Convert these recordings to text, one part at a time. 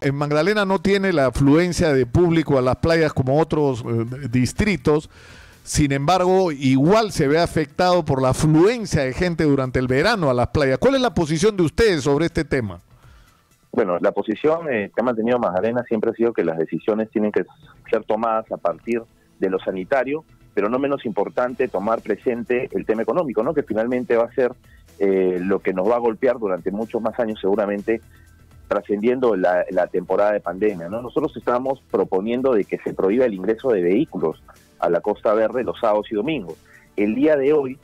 en Magdalena no tiene la afluencia de público a las playas como otros distritos. Sin embargo, igual se ve afectado por la afluencia de gente durante el verano a las playas. ¿Cuál es la posición de ustedes sobre este tema? Bueno, la posición que ha mantenido Magdalena siempre ha sido que las decisiones tienen que ser tomadas a partir de lo sanitario, pero no menos importante tomar presente el tema económico, ¿no? Que finalmente va a ser lo que nos va a golpear durante muchos más años seguramente, trascendiendo la temporada de pandemia, ¿no? Nosotros estábamos proponiendo de que se prohíba el ingreso de vehículos a la Costa Verde los sábados y domingos. El día de hoy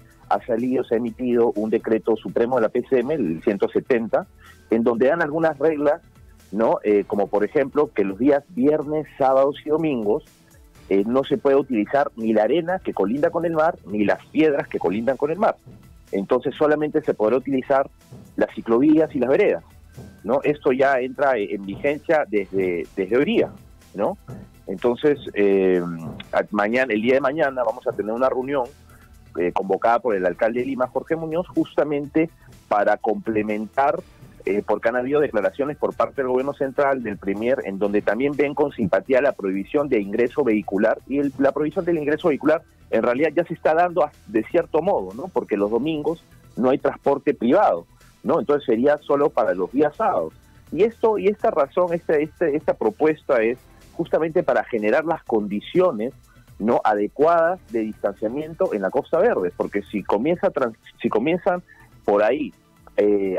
se ha emitido un decreto supremo de la PCM, el 170, en donde dan algunas reglas, ¿no? Como por ejemplo que los días viernes, sábados y domingos no se puede utilizar ni la arena que colinda con el mar, ni las piedras que colindan con el mar. Entonces solamente se podrá utilizar las ciclovías y las veredas, ¿no? Esto ya entra en vigencia desde hoy día, ¿no? Entonces, el día de mañana vamos a tener una reunión convocada por el alcalde de Lima, Jorge Muñoz, justamente para complementar, porque han habido declaraciones por parte del gobierno central, del Premier, en donde también ven con simpatía la prohibición de ingreso vehicular, y la prohibición del ingreso vehicular en realidad ya se está dando de cierto modo, ¿no? Porque los domingos no hay transporte privado, ¿no? Entonces sería solo para los días sábados. Y esto, y esta razón, esta propuesta es justamente para generar las condiciones no adecuadas de distanciamiento en la Costa Verde, porque si comienzan por ahí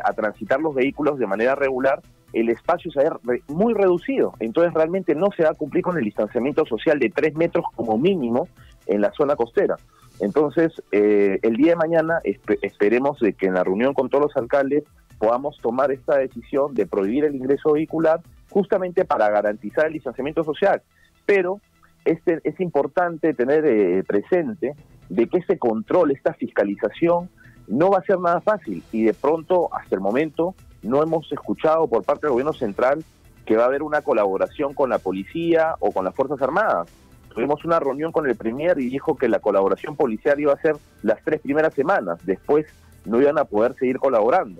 a transitar los vehículos de manera regular, el espacio se va a ver muy reducido. Entonces realmente no se va a cumplir con el distanciamiento social de 3 metros como mínimo en la zona costera. Entonces el día de mañana esperemos de que en la reunión con todos los alcaldes podamos tomar esta decisión de prohibir el ingreso vehicular, justamente para garantizar el distanciamiento social. Pero es importante tener presente de que este control, esta fiscalización, no va a ser nada fácil, y de pronto, hasta el momento, no hemos escuchado por parte del gobierno central que va a haber una colaboración con la policía o con las Fuerzas Armadas. Tuvimos una reunión con el Premier y dijo que la colaboración policial iba a ser las 3 primeras semanas, después no iban a poder seguir colaborando.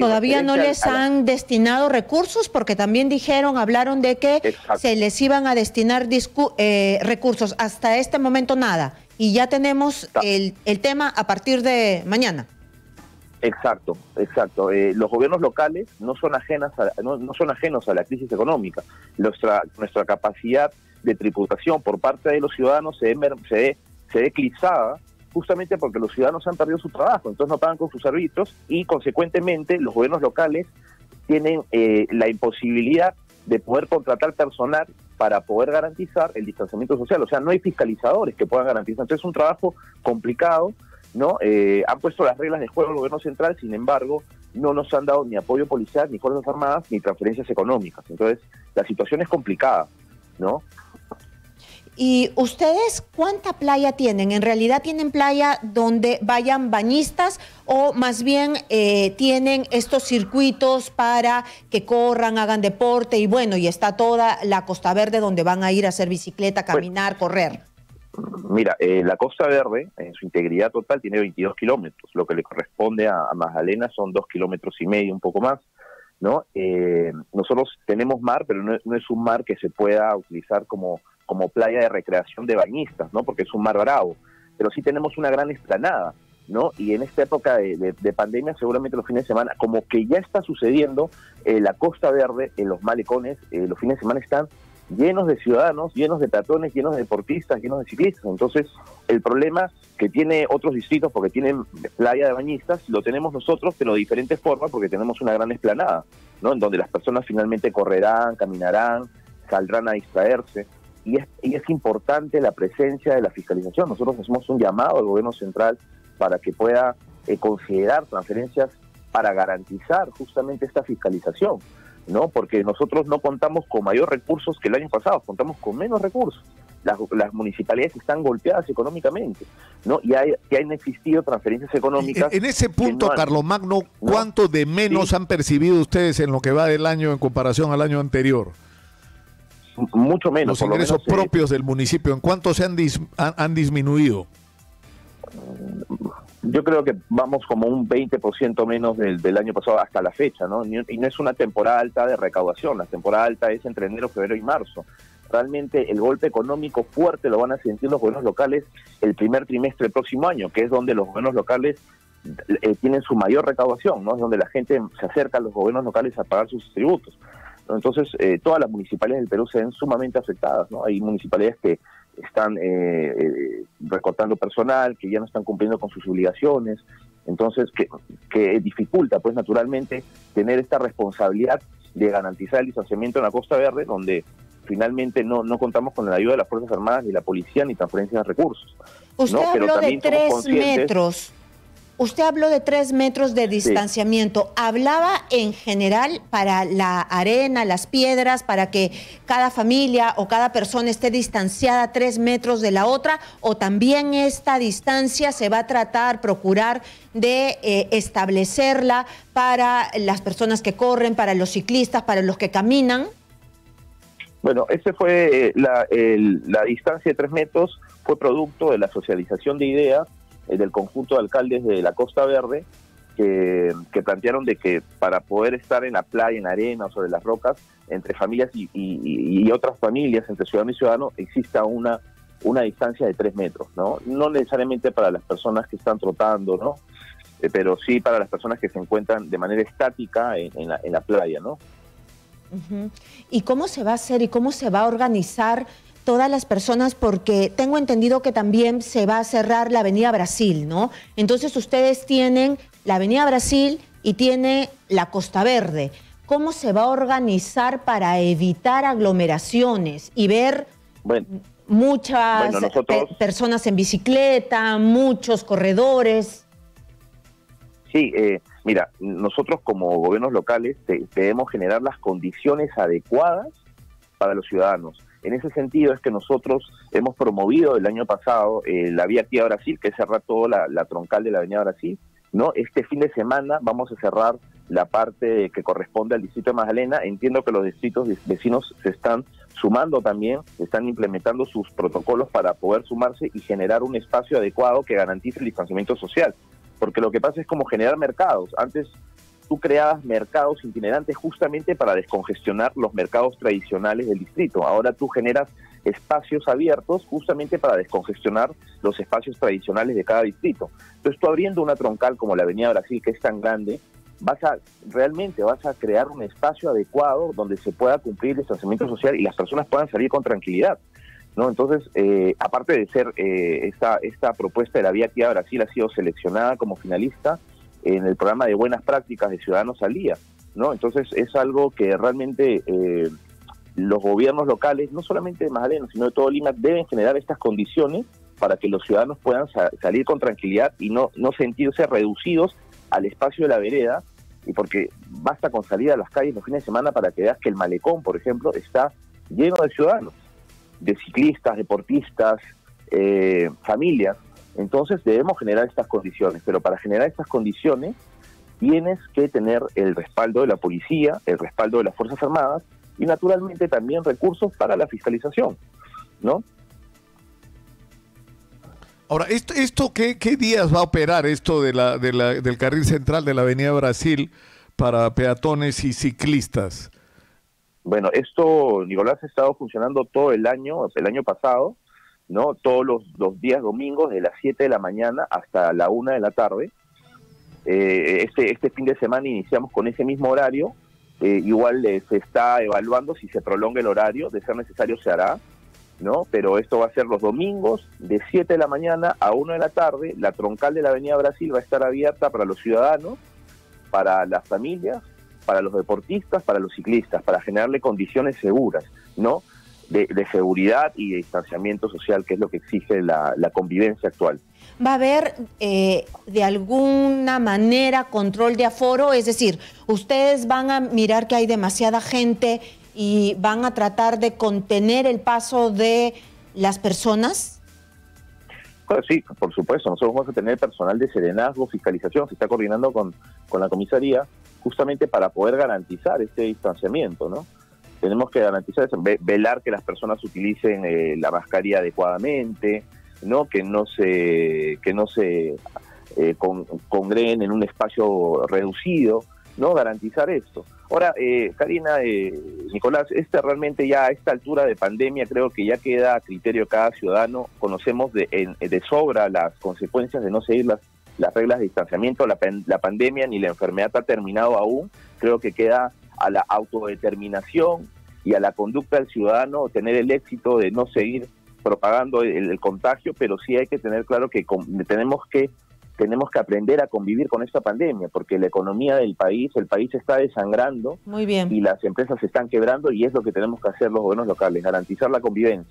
Todavía no les han destinado recursos, porque también hablaron de que se les iban a destinar recursos. Hasta este momento nada, y ya tenemos el tema a partir de mañana. Exacto, exacto. Los gobiernos locales no son ajenos a la crisis económica. Nuestra capacidad de tributación por parte de los ciudadanos se ve eclipsada, justamente porque los ciudadanos han perdido su trabajo, entonces no pagan con sus árbitros, y consecuentemente los gobiernos locales tienen la imposibilidad de poder contratar personal para poder garantizar el distanciamiento social. O sea, no hay fiscalizadores que puedan garantizar. Entonces es un trabajo complicado, ¿no? Han puesto las reglas de juego el gobierno central, sin embargo, no nos han dado ni apoyo policial, ni Fuerzas Armadas, ni transferencias económicas. Entonces la situación es complicada, ¿no? ¿Y ustedes cuánta playa tienen? ¿En realidad tienen playa donde vayan bañistas, o más bien tienen estos circuitos para que corran, hagan deporte y bueno, y está toda la Costa Verde donde van a ir a hacer bicicleta, caminar, correr? Mira, la Costa Verde en su integridad total tiene 22 kilómetros, lo que le corresponde a Magdalena son 2,5 kilómetros, un poco más, ¿no? Nosotros tenemos mar, pero no es un mar que se pueda utilizar como playa de recreación de bañistas, ¿no? Porque es un mar bravo, pero sí tenemos una gran explanada, ¿no? Y en esta época de pandemia, seguramente los fines de semana, como que ya está sucediendo, la Costa Verde, en los malecones, los fines de semana están llenos de ciudadanos, llenos de peatones, llenos de deportistas, llenos de ciclistas. Entonces el problema que tiene otros distritos, porque tienen playa de bañistas, lo tenemos nosotros, pero de diferentes formas, porque tenemos una gran explanada, ¿no? En donde las personas finalmente correrán, caminarán, saldrán a distraerse. Y es importante la presencia de la fiscalización. Nosotros hacemos un llamado al gobierno central para que pueda considerar transferencias para garantizar justamente esta fiscalización, ¿no? Porque nosotros no contamos con mayores recursos que el año pasado, contamos con menos recursos. Las municipalidades están golpeadas económicamente, ¿no? Y han existido transferencias económicas. En ese punto, Carlomagno, ¿cuánto de menos han percibido ustedes en lo que va del año en comparación al año anterior? Mucho menos. Los ingresos propios del municipio, ¿en cuánto se han disminuido? Yo creo que vamos como un 20% menos del año pasado hasta la fecha, ¿no? Y no es una temporada alta de recaudación, la temporada alta es entre enero, febrero y marzo. Realmente el golpe económico fuerte lo van a sentir los gobiernos locales el primer trimestre del próximo año, que es donde los gobiernos locales tienen su mayor recaudación, ¿no? Es donde la gente se acerca a los gobiernos locales a pagar sus tributos. Entonces, todas las municipalidades del Perú se ven sumamente afectadas, ¿no? Hay municipalidades que están recortando personal, que ya no están cumpliendo con sus obligaciones, entonces que dificulta, pues, naturalmente, tener esta responsabilidad de garantizar el distanciamiento en la Costa Verde, donde finalmente no contamos con la ayuda de las Fuerzas Armadas, ni la policía, ni transferencias de recursos. Usted habló de 3 metros. Usted habló de 3 metros de distanciamiento. Sí. ¿Hablaba en general para la arena, las piedras, para que cada familia o cada persona esté distanciada 3 metros de la otra? ¿O también esta distancia se va a tratar, procurar de establecerla para las personas que corren, para los ciclistas, para los que caminan? Bueno, ese fue la distancia de 3 metros, fue producto de la socialización de ideas del conjunto de alcaldes de la Costa Verde, que plantearon de que para poder estar en la playa, en la arena o sobre las rocas, entre familias y otras familias, entre ciudadano y ciudadano, exista una distancia de 3 metros, ¿no? No necesariamente para las personas que están trotando, ¿no? Pero sí para las personas que se encuentran de manera estática en la playa, ¿no? ¿Y cómo se va a hacer y cómo se va a organizar todas las personas? Porque tengo entendido que también se va a cerrar la Avenida Brasil, ¿no? Entonces ustedes tienen la Avenida Brasil y tiene la Costa Verde. ¿Cómo se va a organizar para evitar aglomeraciones y ver muchas personas en bicicleta, muchos corredores? Sí, mira, nosotros como gobiernos locales debemos generar las condiciones adecuadas para los ciudadanos. En ese sentido es que nosotros hemos promovido el año pasado la Vía Activa Brasil, que cerra toda la troncal de la Avenida Brasil, ¿no? Este fin de semana vamos a cerrar la parte que corresponde al distrito de Magdalena. Entiendo que los distritos vecinos se están sumando también, están implementando sus protocolos para poder sumarse y generar un espacio adecuado que garantice el distanciamiento social. Porque lo que pasa es como generar mercados. Antes tú creabas mercados itinerantes justamente para descongestionar los mercados tradicionales del distrito. Ahora tú generas espacios abiertos justamente para descongestionar los espacios tradicionales de cada distrito. Entonces tú, abriendo una troncal como la Avenida Brasil, que es tan grande, realmente vas a crear un espacio adecuado donde se pueda cumplir el distanciamiento social y las personas puedan salir con tranquilidad, ¿no? Entonces, aparte de ser esta propuesta de la Vía Activa Brasil ha sido seleccionada como finalista en el programa de buenas prácticas de Ciudadanos al Día, ¿no? Entonces es algo que realmente los gobiernos locales, no solamente de Magdalena, sino de todo Lima, deben generar estas condiciones para que los ciudadanos puedan salir con tranquilidad y no sentirse reducidos al espacio de la vereda, y porque basta con salir a las calles los fines de semana para que veas que el malecón, por ejemplo, está lleno de ciudadanos, de ciclistas, deportistas, familias. Entonces debemos generar estas condiciones, pero para generar estas condiciones tienes que tener el respaldo de la policía, el respaldo de las Fuerzas Armadas y naturalmente también recursos para la fiscalización, ¿no? Ahora, ¿qué días va a operar esto del carril central de la Avenida Brasil para peatones y ciclistas? Bueno, esto, Nicolás, ha estado funcionando todo el año pasado, ¿no? Todos los días domingos de las 7 de la mañana hasta la 1 de la tarde. Este fin de semana iniciamos con ese mismo horario. Igual se está evaluando si se prolonga el horario, de ser necesario se hará, ¿no? Pero esto va a ser los domingos de 7 de la mañana a 1 de la tarde. La troncal de la Avenida Brasil va a estar abierta para los ciudadanos, para las familias, para los deportistas, para los ciclistas, para generarle condiciones seguras, ¿no? De seguridad y de distanciamiento social, que es lo que exige la convivencia actual. ¿Va a haber de alguna manera control de aforo? Es decir, ustedes van a mirar que hay demasiada gente y van a tratar de contener el paso de las personas. Bueno, sí, por supuesto. Nosotros vamos a tener personal de serenazgo, fiscalización, se está coordinando con la comisaría justamente para poder garantizar este distanciamiento, ¿no? Tenemos que garantizar, velar que las personas utilicen la mascarilla adecuadamente, ¿no? Que no se congreguen en un espacio reducido, ¿no? Garantizar esto. Ahora, Karina, Nicolás, realmente ya a esta altura de pandemia creo que ya queda a criterio de cada ciudadano. Conocemos de sobra las consecuencias de no seguir las reglas de distanciamiento. La pandemia ni la enfermedad ha terminado aún. Creo que queda a la autodeterminación y a la conducta del ciudadano tener el éxito de no seguir propagando el contagio, pero sí hay que tener claro que tenemos que aprender a convivir con esta pandemia, porque la economía del país, el país se está desangrando. Muy bien. Y las empresas se están quebrando, y es lo que tenemos que hacer los gobiernos locales, garantizar la convivencia.